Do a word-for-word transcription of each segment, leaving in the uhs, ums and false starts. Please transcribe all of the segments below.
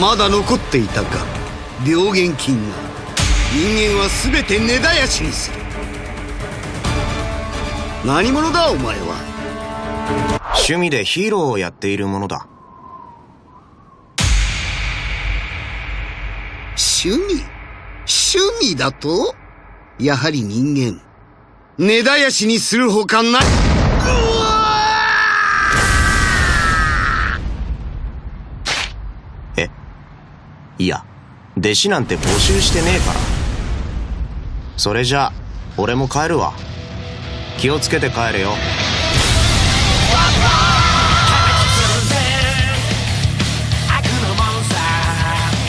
まだ残っていたか。病原菌が。人間は全て根絶やしにする。何者だお前は。趣味でヒーローをやっているものだ。趣味趣味だと？やはり人間根絶やしにするほかない。え、いや弟子なんて募集してねえから。それじゃ俺も帰るわ。気をつけて帰れよ。私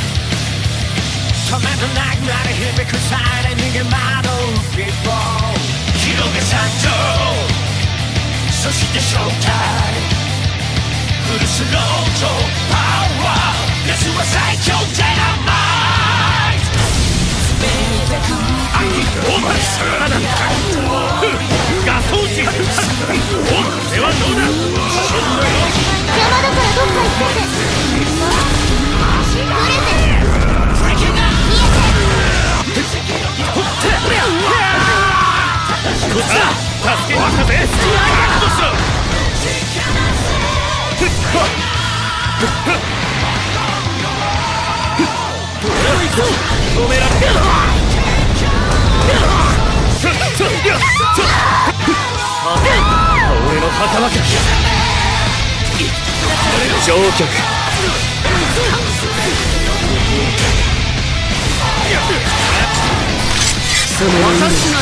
がや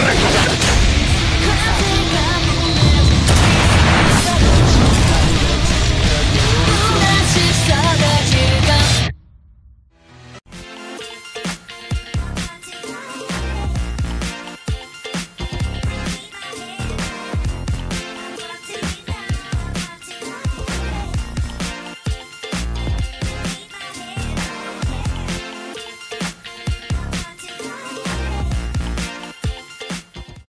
ろう。